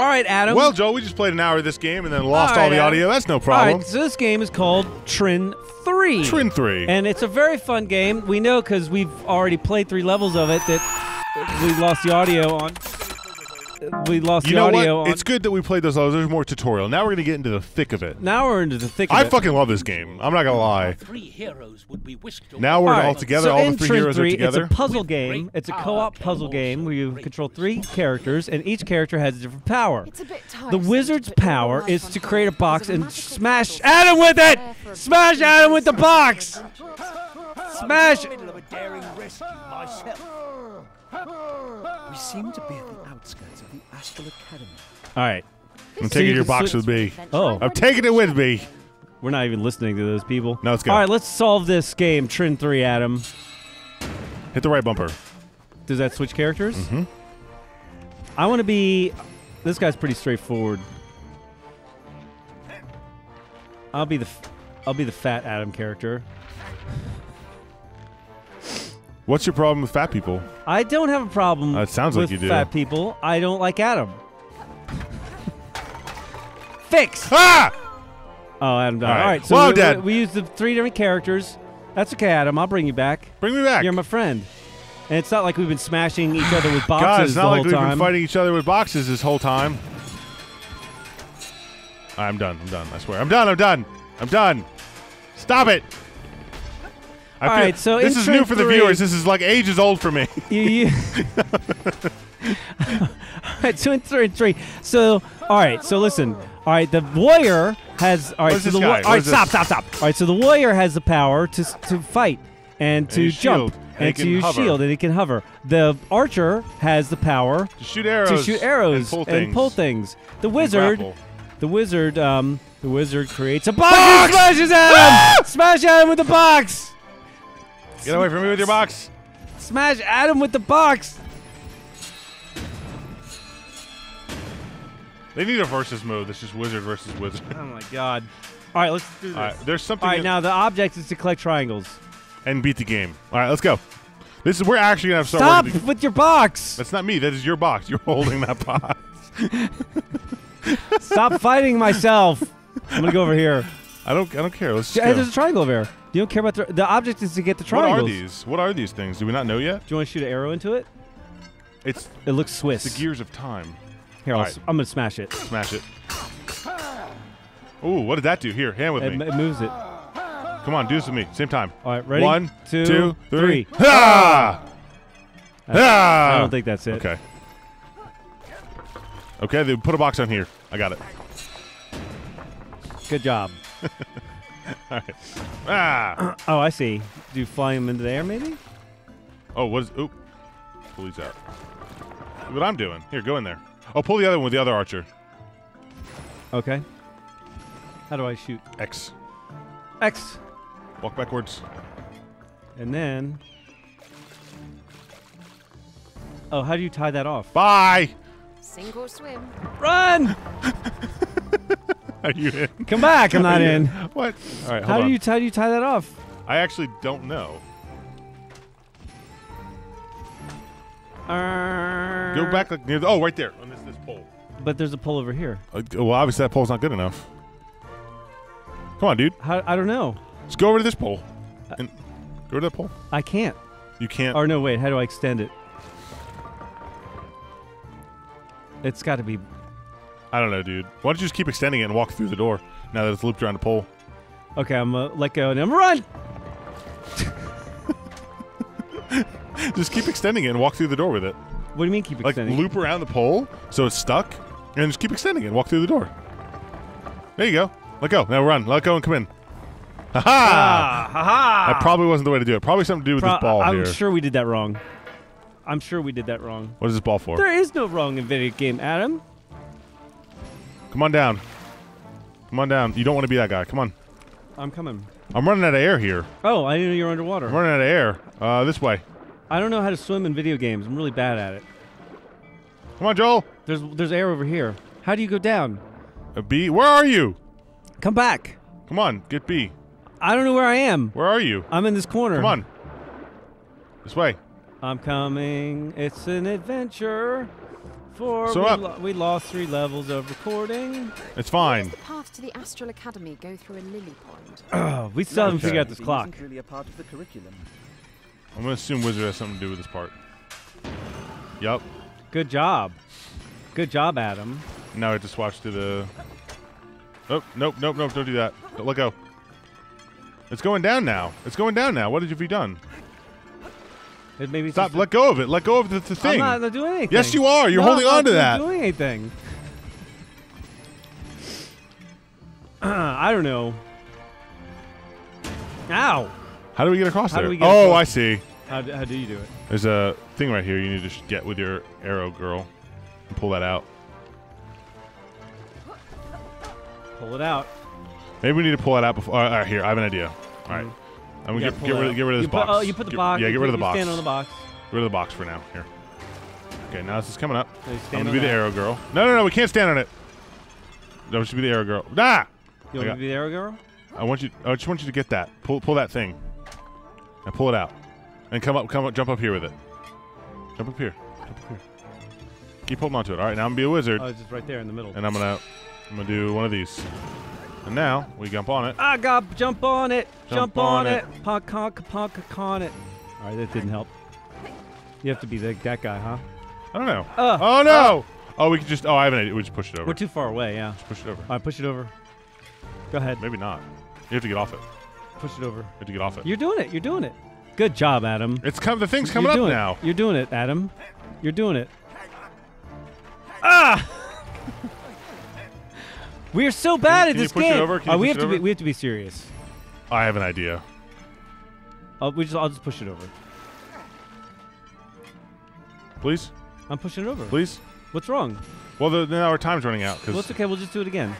All right, Adam. Well, Joel, we just played an hour of this game and then lost all the audio. That's no problem. All right, so this game is called Trine 3. Trine 3. And it's a very fun game. We know because we've already played 3 levels of it that we lost the audio on. You know what? It's good that we played those levels. There's more tutorial. Now we're going to get into the thick of it. I fucking love this game. I'm not going to lie. Now we're all together. So all the three heroes are together. It's a puzzle game. It's a co-op puzzle game where you control 3 characters, and each character has a different power. It's a bit tiresome. The wizard's power is to create a box and smash Adam with it! Smash Adam with the box! Smash! We seem to be at the outskirts of the Astral Academy. All right. I'm taking your box with me. Oh. I'm taking it with me. We're not even listening to those people. No, let's go. All right, let's solve this game, Trine 3, Adam. Hit the right bumper. Does that switch characters? Mm-hmm. I want to be... This guy's pretty straightforward. I'll be the fat Adam character. What's your problem with fat people? I don't have a problem with fat people. I don't like Adam. Fix! Ah! Oh, Adam died. All right. So we used the 3 different characters. That's okay, Adam. I'll bring you back. Bring me back. You're my friend. And it's not like we've been smashing each other with boxes the whole time. We've been fighting each other with boxes this whole time. I'm done. I'm done. I swear. I'm done. I'm done. I'm done. Stop it. All right, so this is new for the viewers. This is like ages old for me. All right, so in Trine 3. So, all right, so listen. All right, the warrior has. All right, so the stop. All right, so the warrior has the power to fight and to jump and to use shield and it can hover. The archer has the power to shoot arrows and pull things. The wizard creates a box and smashes Adam. Smash Adam with the box. Get away from me with your box! Smash Adam with the box! They need a versus move. This is wizard versus wizard. Oh my god. Alright, let's do this. Right, there's something. Alright, now the object is to collect triangles. And beat the game. Alright, let's go. This is we're actually gonna have Stop with your box! That's not me, that is your box. You're holding that box. Stop fighting myself. I'm gonna go over here. I don't care. Let's just go. There's a triangle over there. You don't care about the object is to get the triangles. What are these? What are these things? Do we not know yet? Do you want to shoot an arrow into it? It looks Swiss. It's the Gears of Time. Here, I'm gonna smash it. Smash it. Ooh, what did that do? Here, hand with me. It moves it. Come on, do this with me. Same time. All right, ready? 1, 2, 3. Ha! I don't think that's it. Okay. Okay, they put a box on here. I got it. Good job. All right. Ah. Oh, I see. Do you fly him into the air, maybe? Oh, what is... Oop. Pull these out. What I'm doing. Here, go in there. Oh, pull the other one with the other archer. Okay. How do I shoot? X. X! Walk backwards. And then... Oh, how do you tie that off? Bye! Sink or swim. Run! Are you in? Come back! I'm not in. What? All right, hold on. How do you tie that off? I actually don't know. Go back like near the right there on this pole. But there's a pole over here. Well, obviously that pole's not good enough. Come on, dude. I don't know. Let's go over to this pole. And go to that pole. I can't. You can't. Or no, wait. How do I extend it? It's got to be. I don't know, dude. Why don't you just keep extending it and walk through the door now that it's looped around the pole? Okay, I'm gonna let go and I'm gonna run! Just keep extending it and walk through the door with it. What do you mean keep extending it? Like, loop around the pole so it's stuck, and just keep extending it and walk through the door. There you go. Let go. Now run. Let go and come in. Ha-ha! Ha-ha! That probably wasn't the way to do it. Probably something to do with this ball here. I'm sure we did that wrong. I'm sure we did that wrong. What is this ball for? There is no wrong in video game, Adam. Come on down. Come on down. You don't want to be that guy. Come on. I'm coming. I'm running out of air here. Oh, I didn't know you were underwater. I'm running out of air. This way. I don't know how to swim in video games. I'm really bad at it. Come on, Joel. There's air over here. How do you go down? B? Where are you? Come back. Come on. Get B. I don't know where I am. Where are you? I'm in this corner. Come on. This way. I'm coming. It's an adventure. 4. So we lost 3 levels of recording. It's fine. Where does the path to the Astral Academy go through a lily pond? We still haven't figured out this clock. Isn't really a part of the curriculum. I'm gonna assume Wizard has something to do with this part. Yup. Good job. Good job, Adam. Now I just watched to the. Oh nope nope nope! Don't do that. Don't let go. It's going down now. It's going down now. What have you done? It made me stop. Let go of it. Let go of the thing. I'm not doing anything. Yes, you are. You're holding on to that. I'm not doing anything. I don't know. Ow! How do we get across there? Oh, I see. How do you do it? There's a thing right here. You need to get with your arrow, girl, and pull that out. Pull it out. Maybe we need to pull it out before. All right, here. I have an idea. All right. I'm going to get rid of this box. Oh, you put the box. Yeah, get rid of the box. Stand on the box. Get rid of the box for now. Here. Okay, now this is coming up. So I'm going to be the arrow girl. No, no, no. We can't stand on it. No, we should be the arrow girl. Nah! You want to be the arrow girl? I just want you to get that. Pull that thing. And pull it out. And come up, jump up here with it. Jump up here. Jump up here. Keep holding on to it. All right, now I'm going to be a wizard. Oh, it's just right there in the middle. And I'm going to do one of these. And now we jump on it. I got jump on it. Jump on it. Honk honk honk honk it. All right, that didn't help. You have to be that guy, huh? I don't know. Oh no! Oh, we can just. Oh, I have an idea. We just push it over. We're too far away. Yeah. Just push it over. All right, push it over. Go ahead. Maybe not. You have to get off it. Push it over. You have to get off it. You're doing it. You're doing it. Good job, Adam. It's come. The thing's coming up now. You're doing it, Adam. You're doing it. Ah! We are so bad at this game. We have to be serious. I have an idea. I'll just push it over. Please. I'm pushing it over. Please. What's wrong? Well, now our time's running out. Well, it's okay. We'll just do it again.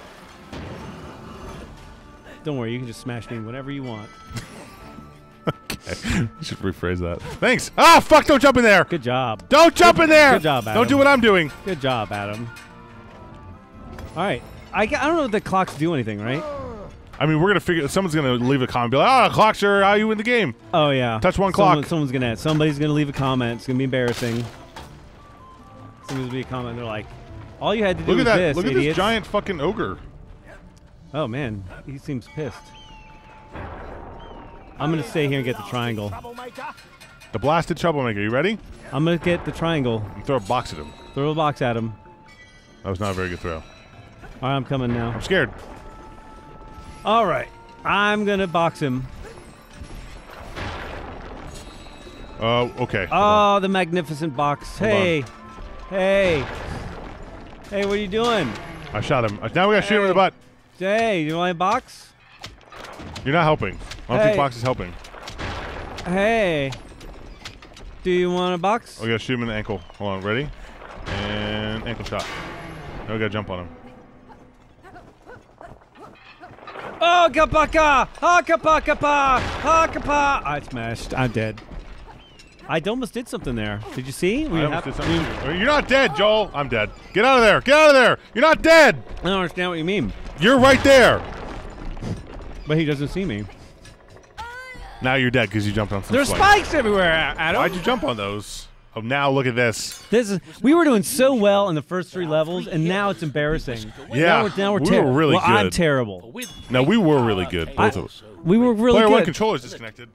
Don't worry. You can just smash me whenever you want. Okay. You should rephrase that. Thanks. Ah, fuck! Don't jump in there. Good job. Don't jump in there. Good job, Adam. Don't do what I'm doing. Good job, Adam. All right. I don't know if the clocks do anything, right? I mean, we're going to figure... Someone's going to leave a comment and be like, oh, clocks are how you in the game. Oh, yeah. Touch one clock. Somebody's going to leave a comment. It's going to be embarrassing. Somebody's going to be a comment. They're like, all you had to do was this, Look at this giant fucking ogre. Oh, man. He seems pissed. I'm going to stay here and get the triangle. The blasted troublemaker. You ready? I'm going to get the triangle. You throw a box at him. Throw a box at him. That was not a very good throw. All right, I'm coming now. I'm scared. All right. I'm going to box him. Oh, okay. Oh, the magnificent box. Hey. Hey. Hey, what are you doing? I shot him. Now we got to shoot him in the butt. Hey, you want a box? You're not helping. I don't think box is helping. Hey. Do you want a box? Oh, we got to shoot him in the ankle. Hold on. Ready? And ankle shot. Now we got to jump on him. Oh, kapaka! Ha kapaka! Ha kapaka! I smashed. I'm dead. I almost did something there. Did you see? I almost did something. You're not dead, Joel. I'm dead. Get out of there. Get out of there. You're not dead. I don't understand what you mean. You're right there. But he doesn't see me. Now you're dead because you jumped on something. There's spikes everywhere, Adam. Why'd you jump on those? Oh, now look at this. We were doing so well in the first 3 levels, and now it's embarrassing. Yeah, now we're terrible. Really well, good. I'm terrible. No, we were really good. Both of us. We were really good. Player 1 controller's disconnected.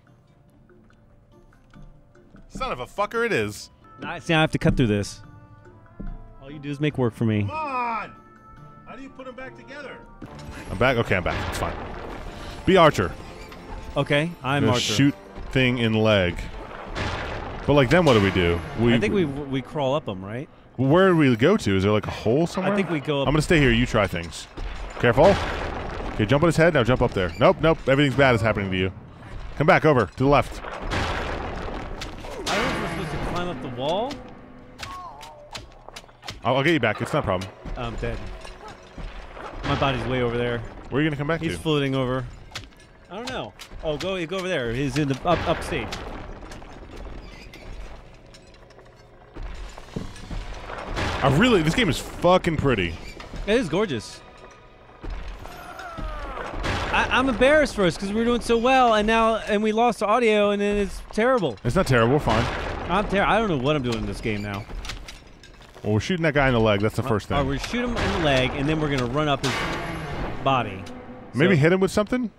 Son of a fucker, it is. Nice. Now I have to cut through this. All you do is make work for me. Come on! How do you put them back together? I'm back. Okay, I'm back. It's fine. Be Archer. Okay, I'm Archer. Shoot thing in leg. But like then, what do? I think we crawl up them, right? Where do we go to? Is there like a hole somewhere? I think we go up. I'm gonna stay here. You try things. Careful. Okay, jump on his head. Now jump up there. Nope, nope. Everything's bad is happening to you. Come back over to the left. I don't know if we're supposed to climb up the wall. I'll get you back. It's not a problem. I'm dead. My body's way over there. Where are you gonna come back to? He's floating over. I don't know. Oh, go over there. He's in the upstage. This game is fucking pretty. It is gorgeous. I'm embarrassed for us because we were doing so well, and now we lost the audio, and then it's terrible. It's not terrible. We're fine. I don't know what I'm doing in this game now. Well, we're shooting that guy in the leg. That's the first thing. We shoot him in the leg, and then we're going to run up his body. Maybe hit him with something?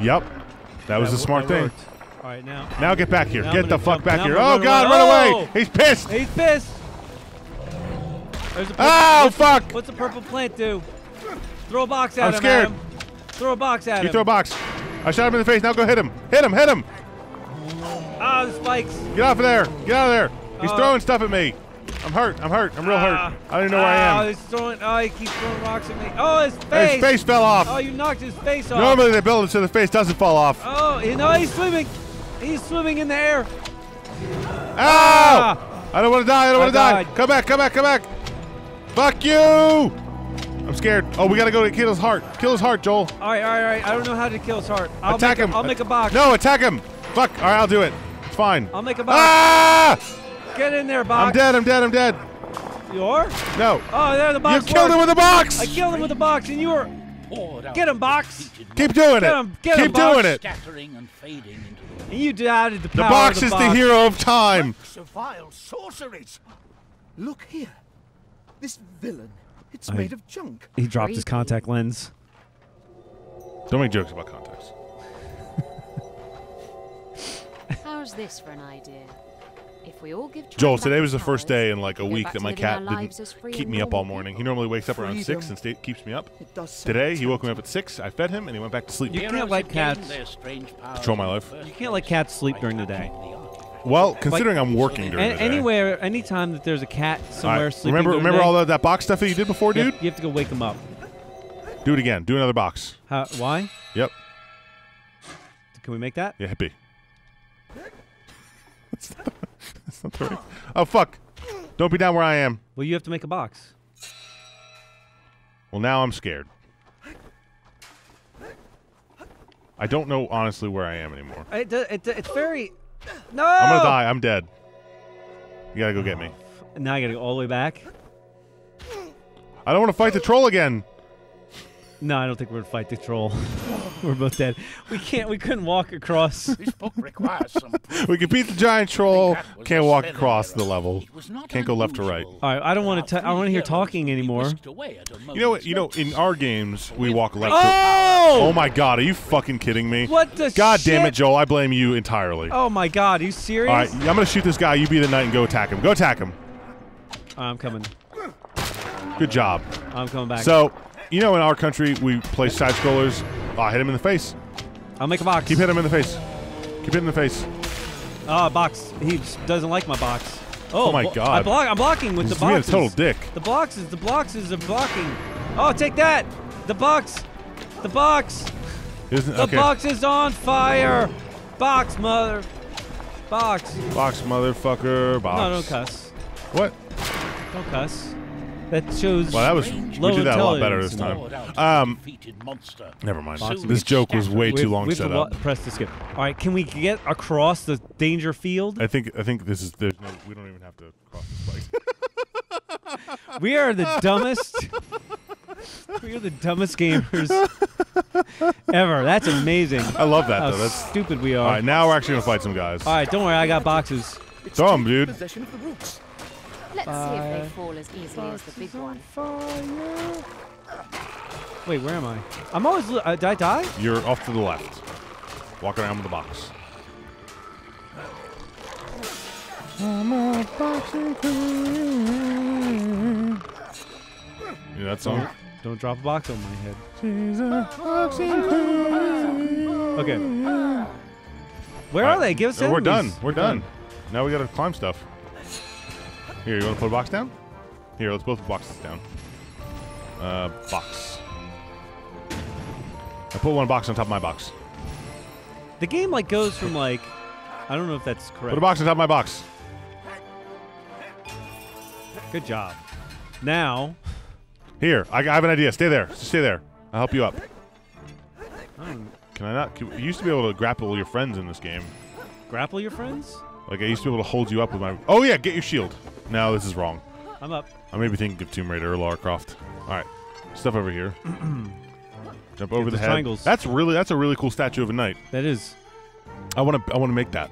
Yep. That was a smart thing. All right, now get back here. Get the fuck back here. Oh, God, run away. He's pissed. He's pissed. Oh, fuck. What's the purple plant do? Throw a box at him. I'm scared. Throw a box at him. You throw a box. I shot him in the face. Now go hit him. Hit him. Hit him. Ah, the spikes. Get off of there. Get out of there. He's throwing stuff at me. I'm hurt. I'm hurt. I'm real hurt. I don't even know where I am. He's throwing, he keeps throwing rocks at me. Oh, his face. His face fell off. Oh, you knocked his face off. Normally they build it so the face doesn't fall off. Oh, you know, he's swimming. He's swimming in the air. Ow! Ah. I don't want to die. I don't want to die. Come back. Come back. Come back. Fuck you. I'm scared. Oh, we gotta go to kill his heart. Kill his heart, Joel. All right, all right, all right. I don't know how to kill his heart. I'll attack him. I'll make a box. No, attack him. Fuck. All right, I'll do it. It's fine. I'll make a box. Ah! Get in there, box. I'm dead. I'm dead. I'm dead. You are? No. Oh, there the box. You killed him with a box. I killed him with a box, and you were. Get him, box. Keep doing it. Get him. Get him, box. Keep doing it. Scattering and fading into the. And you doubted the power of the box. The box is the hero of time. So vile sorceries. Look here. This villain. It's made of junk. He dropped his contact lens. Don't make jokes about contacts. How's this for an idea? If we all give Joel, today was the first day in like a week that my cat didn't keep me up all morning. He normally wakes up around 6 and keeps me up. Today, he woke me up at 6, I fed him, and he went back to sleep. You can't let cats control my life. You can't let cats sleep during the day. Well, considering I'm working during the day. Anywhere, anytime that there's a cat somewhere sleeping. Remember all that box stuff that you did before, dude? You have to go wake him up. Do it again. Do another box. Why? Yep. Can we make that? Yeah, hippie. That's not the right. Oh, fuck. Don't be down where I am. Well, you have to make a box. Well, now I'm scared. I don't know, honestly, where I am anymore. It's very... No! I'm gonna die. I'm dead. You gotta go get me. Now I gotta go all the way back? I don't want to fight the troll again. No, I don't think we're gonna fight the troll. We're both dead. We can't. We couldn't walk across. This book requires some. We could beat the giant troll. Can't walk across the level. Can't go left to right. All right. I don't want to. I don't want to hear talking anymore. You know what? You know, in our games, we walk left. Oh! Oh my God! Are you fucking kidding me? What the? God damn it, Joel! I blame you entirely. Oh my God! Are you serious? All right. I'm gonna shoot this guy. You be the knight and go attack him. Go attack him. I'm coming. Good job. I'm coming back. So, you know, in our country, we play side scrollers. Oh, hit him in the face. I'll make a box. Keep hitting him in the face. Keep hitting him in the face. Ah, box. He doesn't like my box. Oh my God. I'm blocking with the boxes. You're a total dick. The boxes are blocking. Oh, take that. The box. The box. The box is on fire. Box, mother. Box. Box, motherfucker. Box. No, don't cuss. What? Don't cuss. That shows. Well, that was. We did that a lot better this time. Never mind. This joke was way too long set up. Press the skip. All right, can we get across the danger field? I think this is. There's no. We don't even have to cross this bike. We are the dumbest. We are the dumbest gamers ever. That's amazing. I love that though. That's stupid. We are. All right, now we're actually gonna fight some guys. All right, don't worry. I got boxes. Throw them, dude. Let's see if they fall as easily as the big one. Wait, where am I? I'm always. Did I die? You're off to the left. Walk around with the box. You know that song? Don't drop a box on my head. She's a boxing queen. Okay. Where are they? Give us a. We're done. We're done. Now we gotta climb stuff. Here, you want to put a box down? Here, let's both put boxes down. Box. I put one box on top of my box. The game, like, goes from, like... I don't know if that's correct. Put a box on top of my box. Good job. Now... Here, I have an idea. Stay there. Just stay there. I'll help you up. Can I not... You used to be able to grapple your friends in this game. Grapple your friends? Like, I used to be able to hold you up with my... Oh, yeah, get your shield. No, this is wrong. I'm up. I may be thinking of Tomb Raider or Lara Croft. All right. Stuff over here. Jump over the head. Triangles. That's a really cool statue of a knight. That is. I want to make that.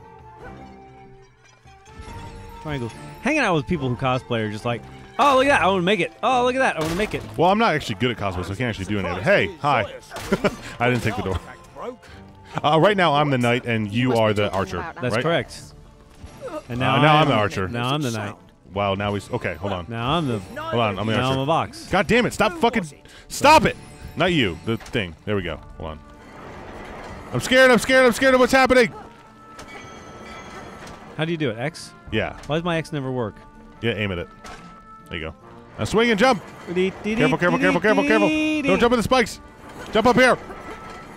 Triangle. hanging out with people who cosplay are just like, oh, look at that, I want to make it. Oh, look at that, I want to make it. Well, I'm not actually good at cosplay, so I can't actually do any of it. Hey, hi. I didn't take the door. Right now, I'm the knight, and you are the archer. That's correct. And now I'm the archer. Now I'm the knight. Wow, now he's... Okay, hold on. Now I'm the... Hold on, I'm the archer. Now I'm a box. God damn it, stop fucking... Stop it! Not you, the thing. There we go. Hold on. I'm scared, I'm scared, I'm scared of what's happening! How do you do it? X? Yeah. Why does my X never work? Yeah, aim at it. There you go. Now swing and jump! Careful, careful, careful, careful, careful! Don't jump in the spikes! Jump up here!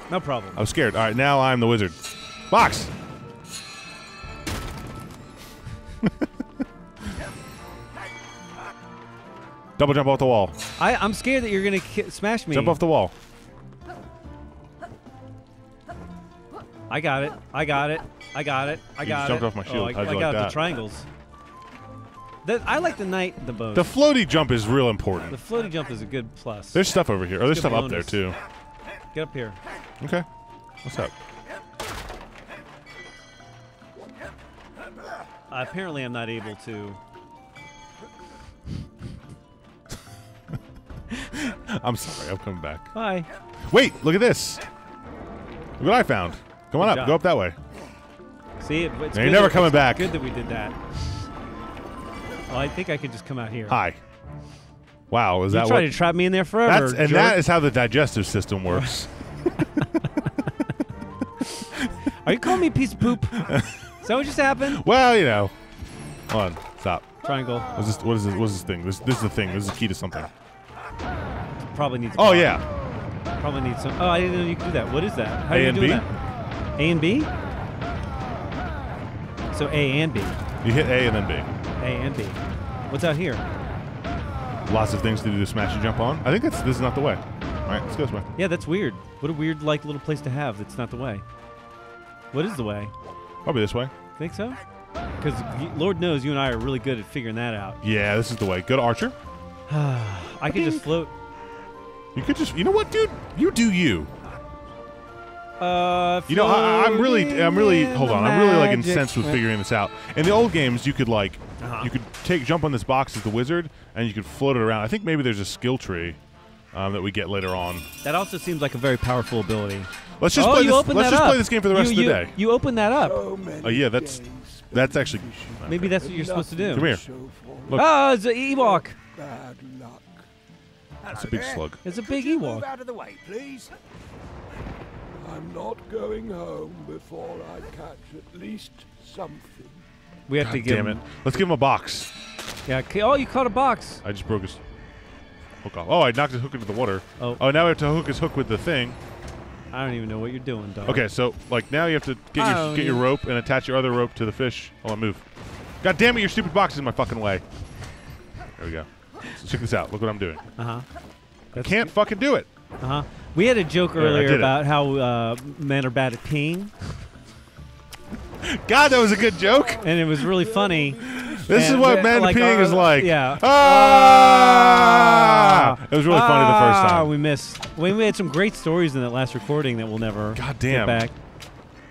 No problem. I'm scared. Alright, now I'm the wizard. Box! Double jump off the wall. I'm scared that you're going to smash me. Jump off the wall. I got it. I got it. I got it. I got it. You jumped off my shield. Oh, I got the triangles. I like the knight, the bow. The floaty jump is real important. The floaty jump is a good plus. There's stuff over here. Oh, there's stuff up there, too. Get up here. Okay. What's up? Apparently I'm not able to... I'm sorry, I'm coming back. Bye. Wait, look at this. Look what I found. Come on up, go up that way. See, it's you're never coming back. Good that we did that. Well, I think I could just come out here. Hi. Wow, is that what? You tried to trap me in there forever, jerk. And that is how the digestive system works. Are you calling me a piece of poop? Is that what just happened? Well, you know. Hold on, stop. Triangle. What is this thing? This is the thing. This is the key to something. Probably needs. Oh yeah. Probably needs some. Oh, I didn't know you could do that. What is that? How do you do that? A and B. So A and B. You hit A and then B. A and B. What's out here? Lots of things to do to smash and jump on. I think this is not the way. All right, let's go this way. Yeah, that's weird. What a weird like little place to have. That's not the way. What is the way? Probably this way. Think so? Because Lord knows you and I are really good at figuring that out. Yeah, this is the way. Go to Archer. I could just float. You could just, you know what, dude? You do you. You know, I'm really. Hold on, I'm really like incensed with figuring this out. In the old games, you could like, you could jump on this box as the wizard, and you could float it around. I think maybe there's a skill tree that we get later on. That also seems like a very powerful ability. Let's just play this. Let's just play this game for the rest of the day. You open that up. Oh yeah, that's actually. Maybe that's what you're supposed to do. Come here. Look. Oh, it's an Ewok. Bad luck. It's a big slug. It's a big Ewok. Move out of the way, please. I'm not going home before I catch at least something. We have to give him. Damn it. Let's give him a box. Yeah. Oh, you caught a box. I just broke his hook off. Oh, I knocked his hook into the water. Oh. Oh, now we have to hook his hook with the thing. I don't even know what you're doing, dog. Okay, so like now you have to get your rope and attach your other rope to the fish. Hold on, move. God damn it! Your stupid box is in my fucking way. There we go. So check this out. Look what I'm doing. I can't fucking do it. We had a joke earlier about how men are bad at peeing. God, that was a good joke. And it was really funny. This is what men peeing is like. Yeah. Ah! It was really funny the first time. We missed. We had some great stories in that last recording that we'll never get back.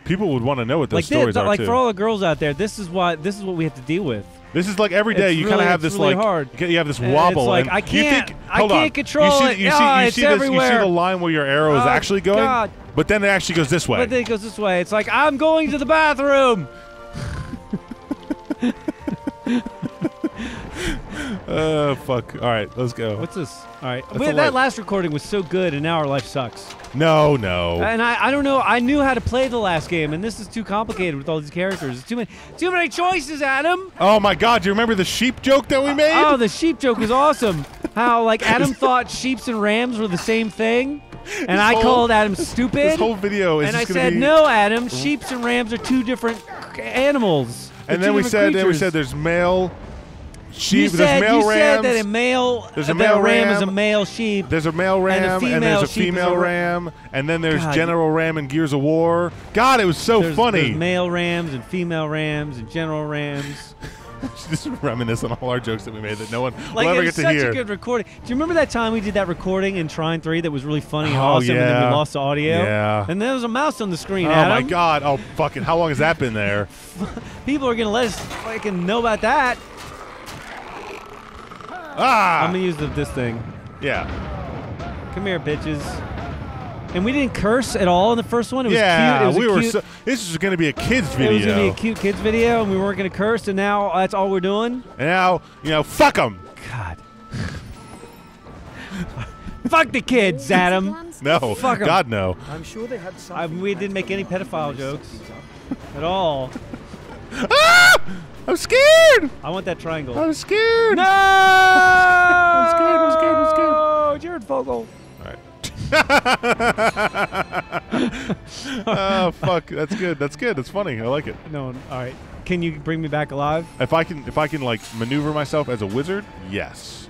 People would want to know what those stories are too. Like for all the girls out there, this is what we have to deal with. This is like every day. You kind of have this really like hard. You have this wobble. It's like and I can't control it. You see the line where your arrow is actually going, but then it actually goes this way. But then it goes this way. It's like I'm going to the bathroom. Oh fuck! All right, let's go. What's this? All right, that last recording was so good, and now our life sucks. No. And I don't know. I knew how to play the last game, and this is too complicated with all these characters. It's too many choices, Adam. Oh my God! Do you remember the sheep joke that we made? Oh, the sheep joke was awesome. How like Adam thought sheeps and rams were the same thing, and I called Adam stupid. This whole video is. And I said, no, Adam. Sheeps and rams are two different animals. And then we said there's male. Sheep, there's male rams. You said that a male ram is a male sheep. There's a male ram and there's a female ram. And then there's General Ram and Gears of War. God, it was so funny. There's male rams and female rams and general rams. Just reminisce on all our jokes that we made that no one will ever get to hear. It's such a good recording. Do you remember that time we did that recording in Trine 3 that was really funny and awesome and then we lost audio? Yeah. And there was a mouse on the screen, Adam. Oh my God. Oh, fucking, how long has that been there? People are going to let us fucking know about that. Ah! I'm gonna use this thing. Yeah. Come here, bitches. And we didn't curse at all in the first one. It was cute. Yeah, we were. So, this is going to be a kids video. It was going to be a cute kids video, and we weren't going to curse. And now that's all we're doing. And now, you know, fuck them. God. Fuck the kids, Adam. No. Fuck them. God no. I'm sure they had some. We didn't make any pedophile jokes at all. Ah! I'm scared. I want that triangle. I'm scared. No. I'm scared. I'm scared. I'm scared. Oh, Jared Fogle. Oh fuck! That's good. That's good. That's funny. I like it. No. All right. Can you bring me back alive? If I can, like maneuver myself as a wizard, yes.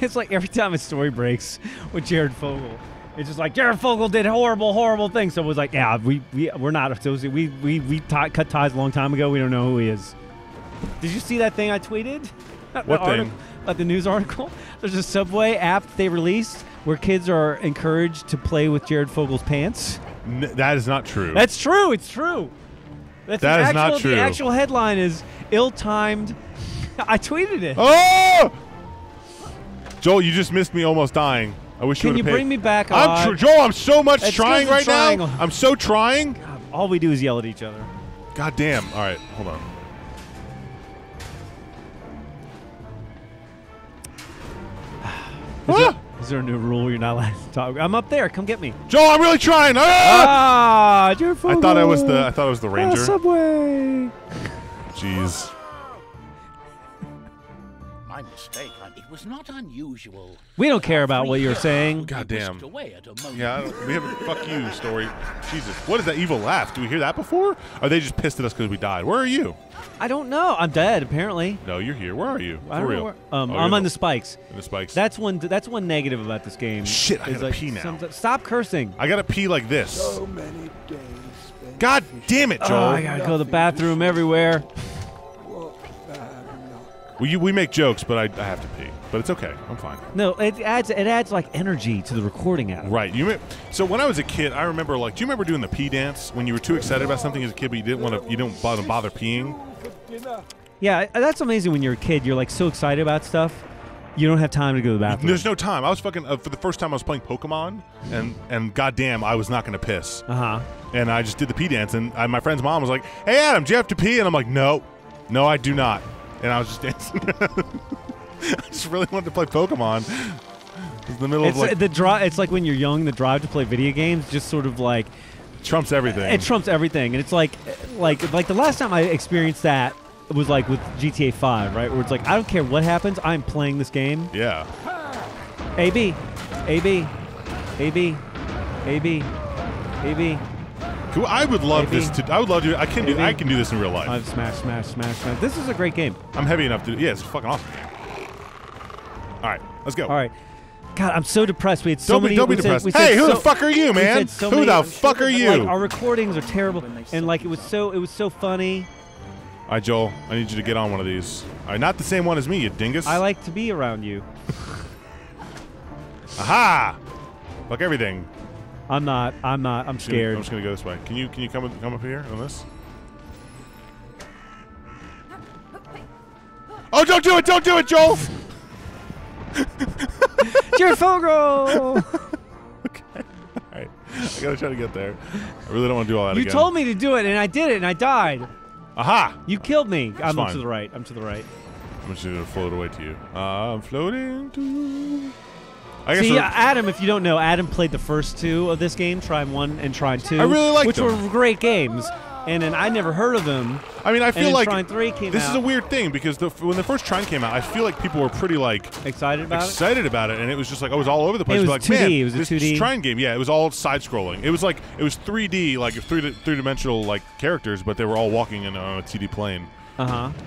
It's like every time a story breaks with Jared Fogle, it's just like Jared Fogle did horrible, horrible things. So it was like, yeah, we're not associated. We cut ties a long time ago. We don't know who he is. Did you see that thing I tweeted? What thing? About the news article. There's a Subway app that they released where kids are encouraged to play with Jared Fogle's pants. That is not true. That's true. It's true. That is not true. The actual headline is ill-timed. I tweeted it. Oh! Joel, you just missed me almost dying. I wish you would have paid. Can you bring me back alive? Joel, I'm so much trying right now. I'm so trying. God, all we do is yell at each other. God damn. All right. Hold on. Is there a new rule you're not allowed to talk? I'm up there. Come get me, Joel. I'm really trying. Ah! I thought I was the ranger. Subway. Jeez. My mistake. It was not unusual. We don't care about what you're saying. Goddamn. Yeah. We have a fuck you story. Jesus. What is that evil laugh? Do we hear that before? Are they just pissed at us because we died? Where are you? I don't know. I'm dead, apparently. No, you're here. Where are you? For real. I'm on the spikes. On the spikes. That's one negative about this game. Shit, I gotta pee now. Stop cursing. I gotta pee like this. So many days. God damn it, Joel. Oh, I gotta go to the bathroom everywhere. We make jokes, but I have to pee. But it's okay. I'm fine. No, it adds like energy to the recording app. Right. So when I was a kid, I remember like, do you remember doing the pee dance when you were too excited about something as a kid, but you didn't bother peeing? Yeah, that's amazing. When you're a kid, you're like so excited about stuff, you don't have time to go to the bathroom. There's no time. I was fucking for the first time I was playing Pokemon, and goddamn, I was not gonna piss. And I just did the pee dance, and my friend's mom was like, "Hey Adam, do you have to pee?" And I'm like, "No, no, I do not." And I was just dancing. I just really wanted to play Pokemon. In the middle of like the drive. It's like when you're young, the drive to play video games just sort of like trumps everything. It trumps everything, and it's like the last time I experienced that was like with GTA 5, right? Where it's like I don't care what happens, I'm playing this game. Yeah. AB, AB, AB, AB, AB. I would love this to. I would love to. I can do. I can do this in real life. I've smash, smash, smash, smash. This is a great game. I'm heavy enough to. Yeah, it's a fucking awesome game. All right, let's go. All right. God, I'm so depressed. We had so many. Don't be depressed. Hey, who the fuck are you, man? Who the fuck are you? Like, our recordings are terrible, and like it was so funny. All right, Joel, I need you to get on one of these. All right, not the same one as me, you dingus. I like to be around you. Aha! Fuck everything. I'm not. I'm scared. I'm just gonna go this way. Can you come up here on this? Oh, don't do it! Don't do it, Joel! Jared Fogle! Okay. Alright. I gotta try to get there. I really don't want to do all that again. You told me to do it, and I did it, and I died. Aha! You killed me. I'm to the right. I'm to the right. I'm just gonna float away to you. I'm floating to you. See, Adam, if you don't know, Adam played the first two of this game, Trine 1 and Trine 2. I really liked them. Which were great games. And then I never heard of them. I mean, I feel like Trine 3 came out. This is a weird thing because when the first Trine came out, I feel like people were pretty like excited about it, and it was just like I was all over the place. It was like, 2D. Man, it was a 2D Trine game. Yeah, it was all side-scrolling. It was like it was 3D, like three-dimensional like characters, but they were all walking in on a 2D plane.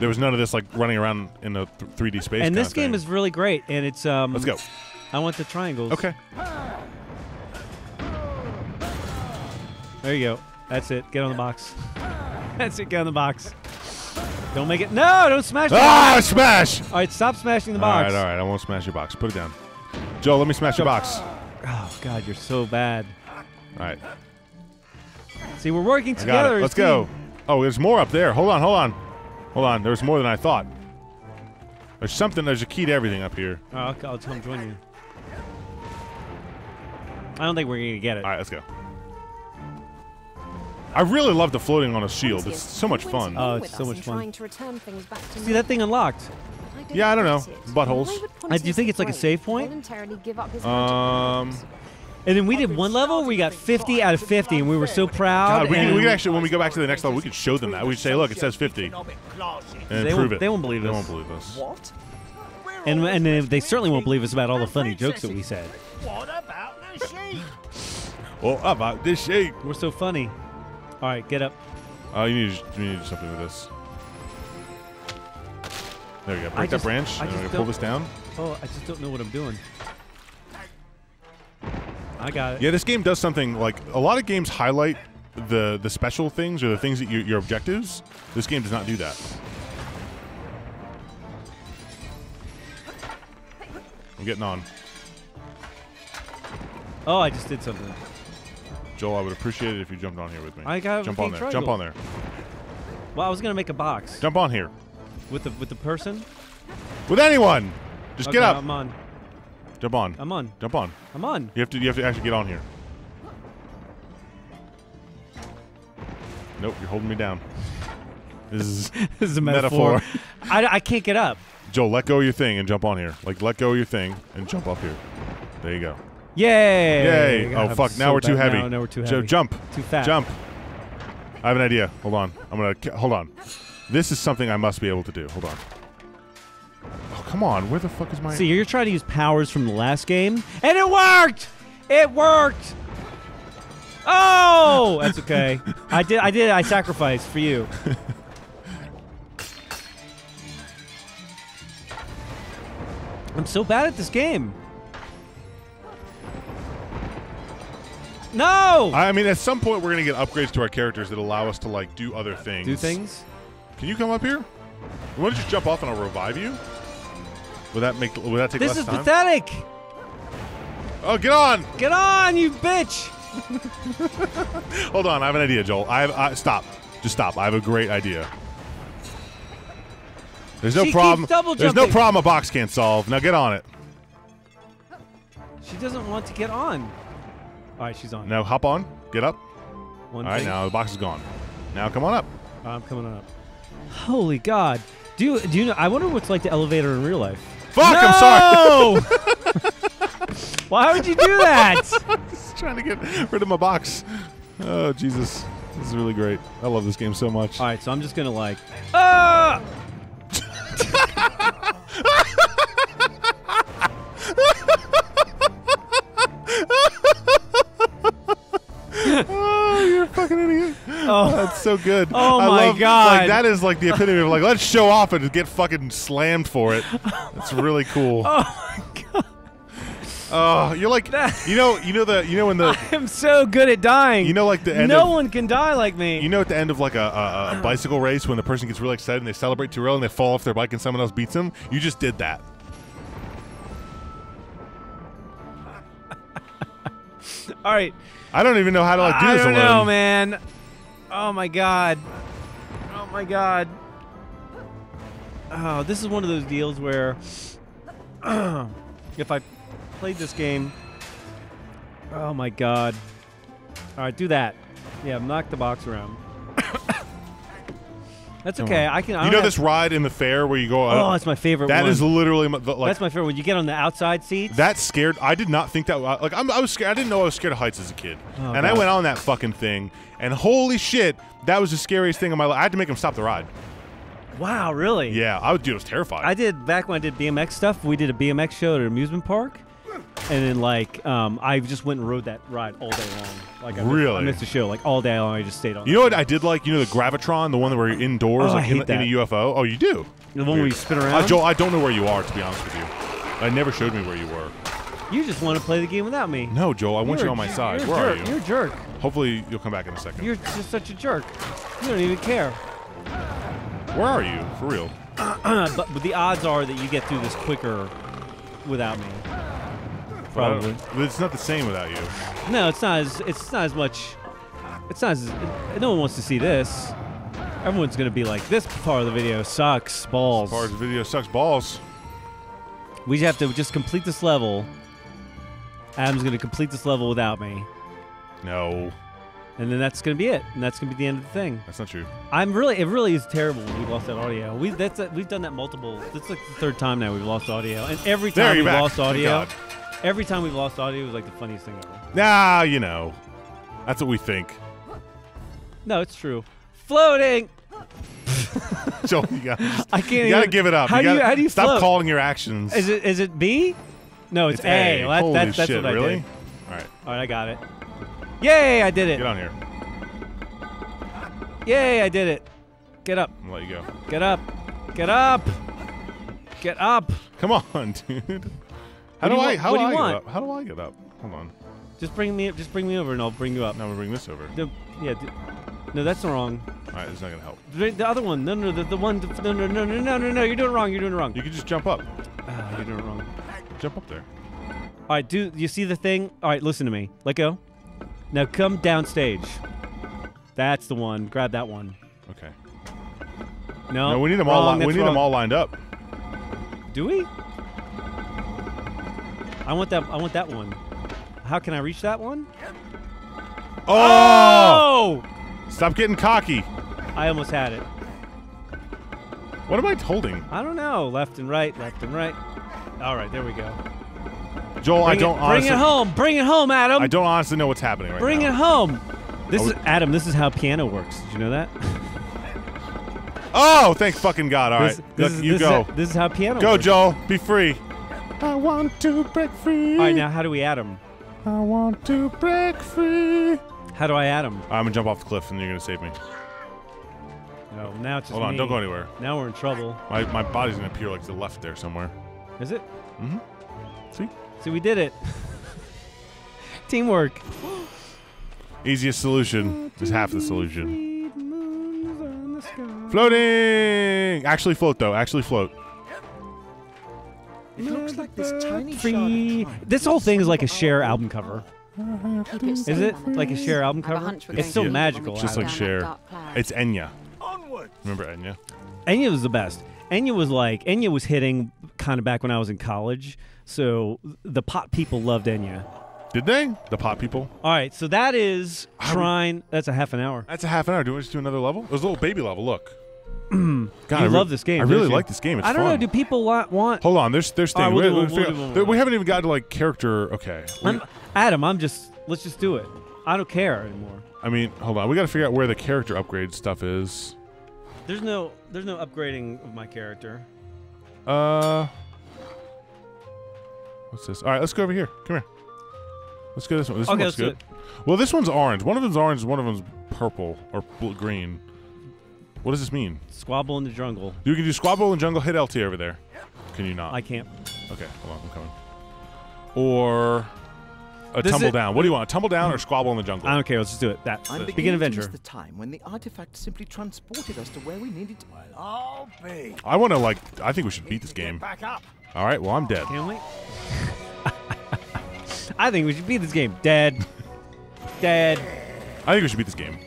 There was none of this like running around in a 3D space. And this game is really great, and it's let's go. I want the triangles. Okay. There you go. That's it. Get on the box. That's it. Get on the box. Don't make it. No, don't smash the box. Smash! All right, stop smashing the box. All right, I won't smash your box. Put it down. Joel, let me smash your box. Oh, God, you're so bad. All right. See, we're working together. Let's go. Oh, there's more up there. Hold on, hold on. Hold on. There's more than I thought. There's something. There's a key to everything up here. Oh, I'll come join you. I don't think we're going to get it. All right, let's go. I really love the floating on a shield. It's so much fun. Oh, it's so much fun. See, that thing unlocked. Yeah, I don't know. Buttholes. Do you think it's like a save point? And then we did one level, we got 50 out of 50, and we were so proud. God, we could actually, when we go back to the next level, we could show them that. We could say, look, it says 50. And prove it. They won't believe us. They won't believe us. What? And they certainly won't believe us about all the funny jokes that we said. What about the sheep? What about this sheep? We're so funny. All right, get up. You need to do something with this. There we go. Break that branch. I'm going to pull this down. Oh, I just don't know what I'm doing. I got it. Yeah, this game does something like a lot of games highlight the special things or the things that your objectives. This game does not do that. I'm getting on. Oh, I just did something. Joel, I would appreciate it if you jumped on here with me. I got it. Jump on there. Jump on there. Well, I was gonna make a box. Jump on here. With the person? With anyone! Just get up. I'm on. Jump on. I'm on. Jump on. I'm on. You have to actually get on here. Nope, you're holding me down. This is a metaphor. I can't get up. Joel, let go of your thing and jump on here. Like, let go of your thing and jump up here. There you go. Yay! Yay! Oh fuck! So now we're too heavy. Now we're too heavy. Jump! Too fast. Jump! I have an idea. Hold on. I'm gonna hold on. This is something I must be able to do. Hold on. Oh come on! Where the fuck is my? See, you're trying to use powers from the last game, and it worked. It worked. Oh, that's okay. I did. I sacrificed for you. I'm so bad at this game. No! I mean, at some point, we're going to get upgrades to our characters that allow us to, like, do other things. Do things? Can you come up here? You want to just jump off and I'll revive you? Would that take less time? This is pathetic! Oh, get on! Get on, you bitch! Hold on, I have an idea, Joel. Stop. Just stop. I have a great idea. There's no problem. There's no problem a box can't solve. Now get on it. She doesn't want to get on. All right, she's on. Now hop on. Get up. All right, now the box is gone. Now come on up. I'm coming up. Holy God. Do you know? I wonder what it's like to elevate her in real life. Fuck, no! I'm sorry. Why would you do that? I'm just trying to get rid of my box. Oh, Jesus. This is really great. I love this game so much. All right, so I'm just going to like... Oh, that's so good. Oh my God. Like, that is like the epitome of like, let's show off and get fucking slammed for it. That's really cool. Oh my God. Oh, you're like, you know when the. I'm so good at dying. You know, like the end. No one can die like me. You know, at the end of like a bicycle race, when the person gets really excited and they celebrate too early and they fall off their bike and someone else beats them, you just did that. All right. I don't even know how to like do this alone. I don't know, man. Oh my God. Oh my God. Oh, this is one of those deals where if I played this game, oh my God. All right, do that. Yeah, knock the box around. That's okay. I can. I you know this ride in the fair where you go. Oh, that's my favorite. That one. Is literally my, like, that's my favorite. When you get on the outside seats. That scared. I did not think that. Like I was scared. I didn't know I was scared of heights as a kid. Oh, and God. I went on that fucking thing, and holy shit, that was the scariest thing in my life. I had to make him stop the ride. Wow, really? Yeah, I was terrified. I did back when I did BMX stuff. We did a BMX show at an amusement park, and then like I just went and rode that ride all day long. Like I missed the show like all day long. I just stayed on. You know what I did like? You know the Gravitron, the one that where you're indoors like in a UFO? Oh, you do? The one where you spin around? Joel, I don't know where you are, to be honest with you. I never showed me where you were. You just want to play the game without me. No, Joel, I want you on my side. Where are you? You're a jerk. Hopefully, you'll come back in a second. You're just such a jerk. You don't even care. Where are you? For real. But the odds are that you get through this quicker without me. Probably. It's not the same without you. No, it's not as much. It's not as no one wants to see this. Everyone's gonna be like, this part of the video sucks balls. This part of the video sucks balls. We have to just complete this level. Adam's going to complete this level without me. No. And then that's going to be it. And that's going to be the end of the thing. That's not true. I'm really, it really is terrible we lost that audio. We've done that multiple, that's like the third time now we've lost audio. And every time we've lost audio, every time we've lost audio was like the funniest thing ever. Nah, you know. That's what we think. No, it's true. Floating! Joel, you gotta, just, I can't you gotta even, give it up. How do you stop float? Calling your actions. Is it B? No, it's A. Well, that's shit, what I really? Did. Alright. Alright, I got it. Yay, I did it. Get on here. Yay, I did it. Get up. I'll let you go. Get up. Get up. Get up. Come on, dude. How do I get up? Hold on. Just bring me over and I'll bring you up. No, I'm gonna bring this over. No, that's not wrong. Alright, it's not gonna help. The other one. No, you're doing it wrong, you're doing it wrong. You can just jump up. You're doing it wrong. Jump up there. Alright, do you see the thing? Alright, listen to me. Let go. Now come downstage. That's the one. Grab that one. Okay. No, we need them all lined up. Do we? I want that one. How can I reach that one? Oh! Stop getting cocky. I almost had it. What am I holding? I don't know. Left and right, left and right. All right, there we go. Joel, bring it home, Adam. I don't honestly know what's happening right now. Bring it home. Adam, this is how piano works. Did you know that? Oh, thank fucking God. All right. This is how piano works. Go, Joel. Be free. I want to break free. All right, now how do we add him? I want to break free. How do I add him? I'm gonna jump off the cliff and you're gonna save me. No, now it's just Hold on, don't go anywhere. Now we're in trouble. My body's gonna appear like to the left there somewhere. Is it? Mm-hmm. See, we did it. Teamwork. Easiest solution is half the solution. Floating! Actually float though, actually float. It looks like this tiny shot. This whole thing is like a Cher album cover. Is it like a Cher album cover? It's so magical. It's just like Cher. It's Enya. Remember Enya? Enya was the best. Enya was hitting kind of back when I was in college. So the pot people loved Enya. Did they? The pot people? All right. So that is Trine. That's a half an hour. That's a half an hour. Do you want to just do another level? It was a little baby level. Look. God, I love this game. I really like this game. It's fun. I don't know. Do people want? Hold on. There's things. We haven't even got to like character. Okay. Adam, let's just do it. I don't care anymore. I mean, hold on. We got to figure out where the character upgrade stuff is. There's no upgrading of my character. What's this? All right, let's go over here. Come here. Let's go this one. This one looks good. Well, this one's orange. One of them's orange. One of them's purple or green. What does this mean? Squabble in the jungle. You can do squabble in jungle. Hit LT over there. Can you not? I can't. Okay, hold on. I'm coming. Or a tumble down. What do you want? A tumble down or squabble in the jungle? I don't care. Let's just do it. That. Begin adventure. This is the time when the artifact simply transported us to where we needed to. I'll be. I want to like. I think we should beat this game. Back up. All right. Well, I'm dead. Can we? I think we should beat this game. Dead. Dead. I think we should beat this game.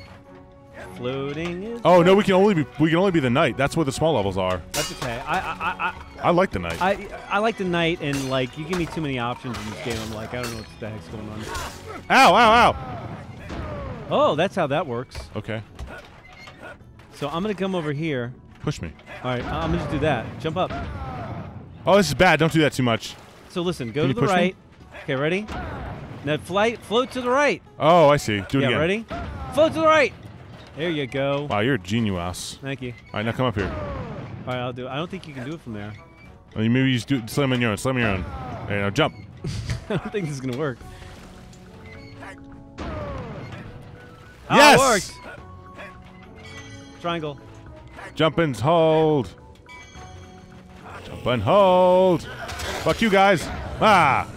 Floating. Oh no, we can only be the knight. That's where the small levels are. That's okay. I like the knight. I like the knight, and like you give me too many options in this game. I'm like I don't know what the heck's going on. Ow! Ow! Ow! Oh, that's how that works. Okay. So I'm gonna come over here. Push me. All right, I'm gonna just do that. Jump up. Oh, this is bad. Don't do that too much. So listen, go to the right. Okay, ready? Now float to the right. Oh, I see. Do it again. Yeah, ready? Float to the right. There you go. Wow, you're a genius. Thank you. All right, now come up here. All right, I'll do it. I don't think you can do it from there. I mean, maybe you just do it. Slam on your own. Slam on your own. All right, now jump. I don't think this is going to work. Yes! Oh, it worked. Triangle. Jump and hold. Jump and hold. Fuck you guys. Ah!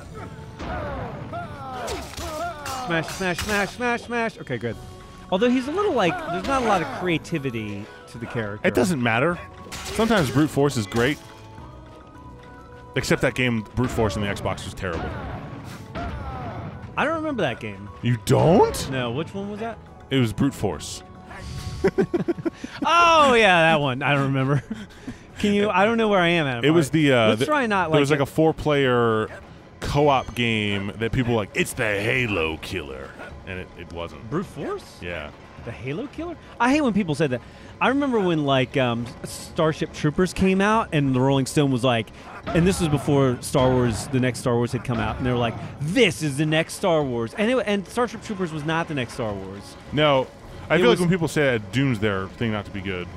Smash, smash, smash, smash, smash. Okay, good. Although he's a little like, there's not a lot of creativity to the character. It doesn't matter. Sometimes brute force is great. Except that game, brute force on the Xbox was terrible. I don't remember that game. You don't? No, which one was that? It was brute force. Oh yeah, that one. I don't remember. Can you? I don't know where I am at. It was the. Let's try not. Like, there was like a four-player co-op game that people were like. It's the Halo killer, and it wasn't. Brute force. Yeah. The Halo killer. I hate when people said that. I remember when like Starship Troopers came out, and the Rolling Stone was like, and this was before Star Wars, the next Star Wars had come out, and they were like, "This is the next Star Wars," and Starship Troopers was not the next Star Wars. No, I feel like when people say that, dooms their thing not to be good.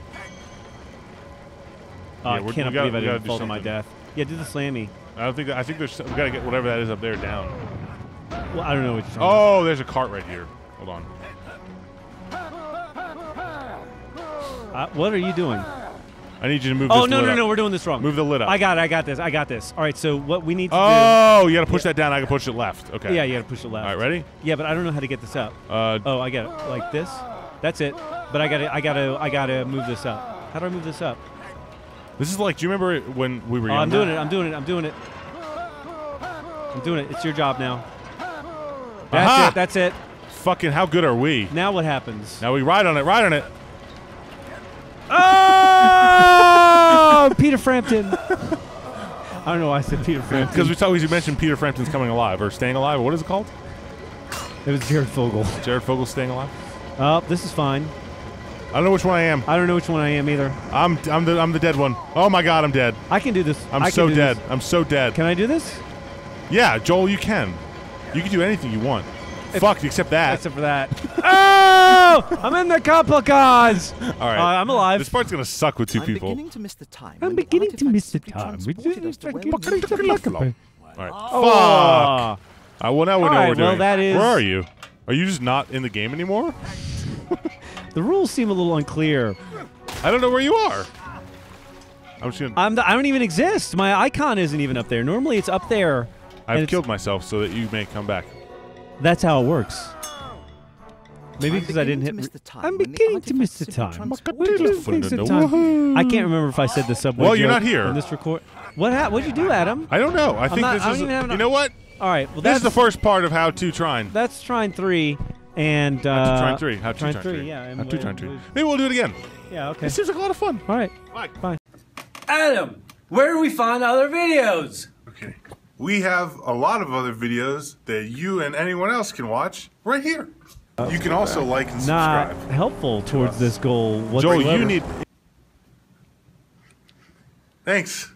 I cannot believe I didn't fall to my death. Yeah, do the slammy. I don't think that, I think there's. We gotta get whatever that is up there down. Well, I don't know what you're talking about. Oh, there's a cart right here. Hold on. What are you doing? I need you to move this lid up. Oh, no, we're doing this wrong. Move the lid up. I got this. All right, so what we need to do... Oh, you got to push that down. I can push it left. Okay. Yeah, you got to push it left. All right, ready? Yeah, but I don't know how to get this up. Oh, I got it. Like this? That's it. But I gotta move this up. How do I move this up? This is like, do you remember when we were young? I'm doing it. It's your job now. That's it. Fucking, how good are we? Now what happens? Now we ride on it. Oh, Peter Frampton. I don't know why I said Peter Frampton. Because we always mentioned Peter Frampton's coming alive or staying alive. What is it called? It was Jared Fogle. Jared Fogle staying alive. This is fine. I don't know which one I am. I don't know which one I am either. I'm the dead one. Oh my God, I'm dead. I can do this. I'm so dead. Can I do this? Yeah, Joel, you can. You can do anything you want. Fuck, except that. Except for that. Oh! I'm in the complicons! All right. I'm alive. This part's going to suck with two people. I'm beginning to miss the time. All right. Oh. Fuck. Well, now we know what we're doing. That is... Where are you? Are you just not in the game anymore? The rules seem a little unclear. I don't know where you are. I don't even exist. My icon isn't even up there. Normally it's up there. I've killed myself so that you may come back. That's how it works. Maybe because I didn't hit. I'm beginning to miss the time. I can't remember if I said the Subway. Well, you're not here. In this record. What'd you do, Adam? I don't know. I think this is. You know what? All right. Well, this is the first part of How to Trine. That's Trine 3, and How to Trine 3. Yeah. How to Trine 3. Maybe we'll do it again. Yeah. Okay. It seems like a lot of fun. All right. Bye. Adam, where do we find other videos? Okay. We have a lot of other videos that you and anyone else can watch right here. You can also like and subscribe. Not helpful towards this goal whatsoever. Joel, you need... Thanks.